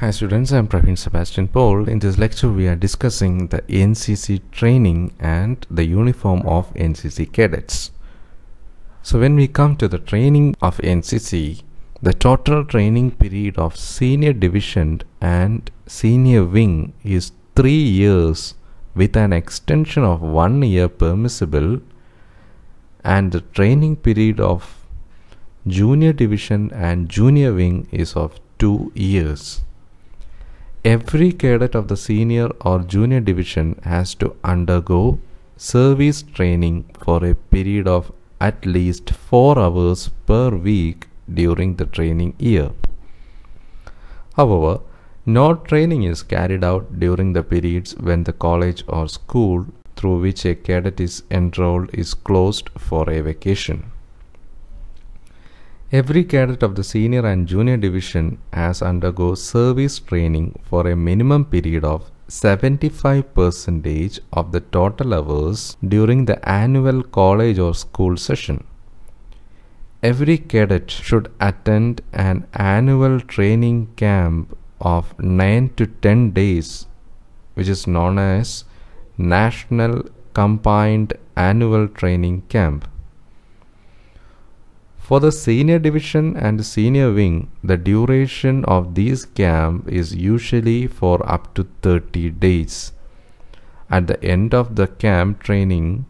Hi students, I am Pravin Sebastian Paul. In this lecture we are discussing the NCC training and the uniform of NCC cadets. So when we come to the training of NCC, the total training period of senior division and senior wing is 3 years with an extension of 1 year permissible, and the training period of junior division and junior wing is of 2 years. Every cadet of the senior or junior division has to undergo service training for a period of at least 4 hours per week during the training year. However, no training is carried out during the periods when the college or school through which a cadet is enrolled is closed for a vacation. Every cadet of the senior and junior division has undergo service training for a minimum period of 75% of the total hours during the annual college or school session. Every cadet should attend an annual training camp of 9 to 10 days, which is known as National Combined Annual Training Camp. For the senior division and senior wing, the duration of these camps is usually for up to 30 days. At the end of the camp training,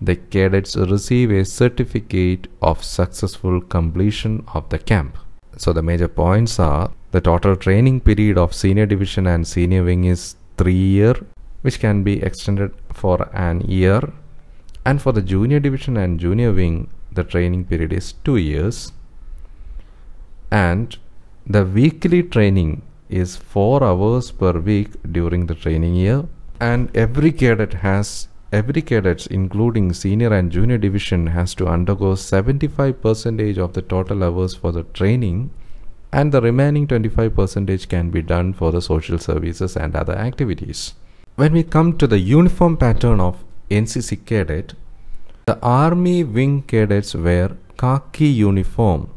the cadets receive a certificate of successful completion of the camp. So the major points are: the total training period of senior division and senior wing is 3 years, which can be extended for an year, and for the junior division and junior wing, the training period is 2 years, and the weekly training is 4 hours per week during the training year, and every cadet including senior and junior division has to undergo 75% of the total hours for the training, and the remaining 25% can be done for the social services and other activities. When we come to the uniform pattern of NCC cadet, the Army wing cadets wear khaki uniform.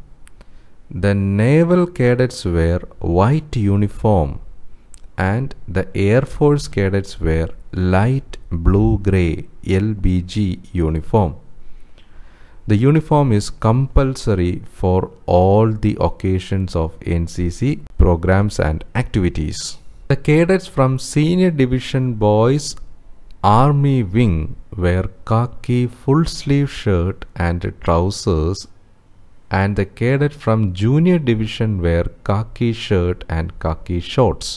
The naval cadets wear white uniform, and the Air Force cadets wear light blue-gray LBG uniform. The uniform is compulsory for all the occasions of NCC programs and activities. The cadets from senior division boys Army wing wear khaki full sleeve shirt and trousers, and the cadet from junior division wear khaki shirt and khaki shorts.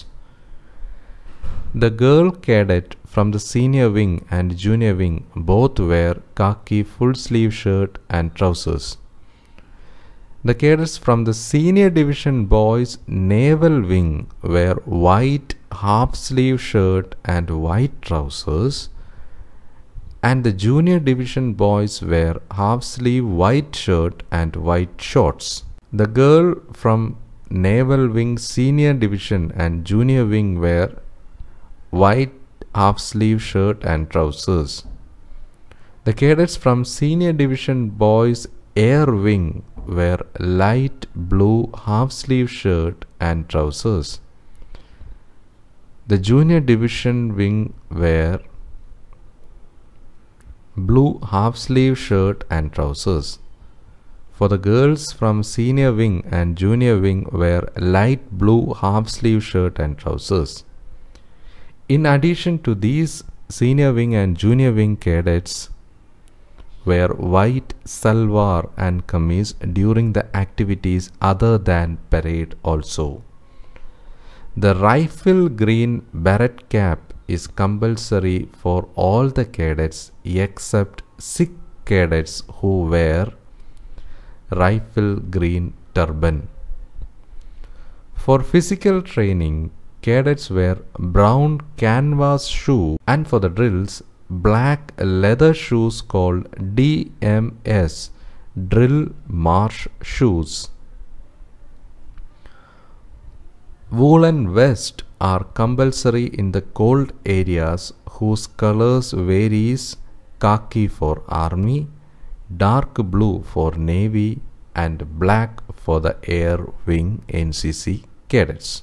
The girl cadet from the senior wing and junior wing both wear khaki full sleeve shirt and trousers. The cadets from the senior division boys naval wing wear white half sleeve shirt and white trousers, and the junior division boys wear half sleeve white shirt and white shorts. The girl from naval wing senior division and junior wing wear white half sleeve shirt and trousers. The cadets from senior division boys air wing wear light blue half sleeve shirt and trousers. The junior division wing wear blue half sleeve shirt and trousers. For the girls from senior wing and junior wing wear light blue half sleeve shirt and trousers. In addition to these, senior wing and junior wing cadets wear white salwar and kameez during the activities other than parade also. The rifle green beret cap is compulsory for all the cadets except 6 cadets who wear rifle green turban. For physical training, cadets wear brown canvas shoe, and for the drills, black leather shoes called DMS, drill march shoes. Woolen vests are compulsory in the cold areas whose colors varies: khaki for Army, dark blue for Navy, and black for the Air Wing NCC cadets.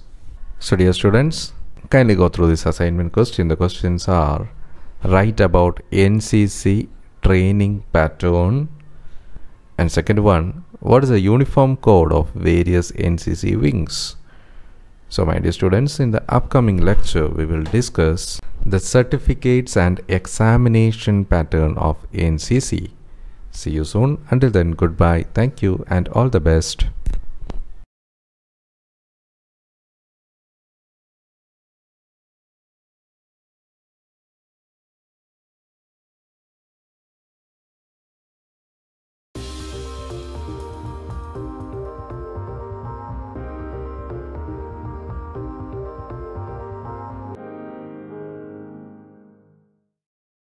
So dear students, kindly go through this assignment question. The questions are: write about NCC training pattern, and second one, what is the uniform code of various NCC wings? So my dear students, in the upcoming lecture we will discuss the certificates and examination pattern of NCC. See you soon. Until then, goodbye, thank you, and all the best.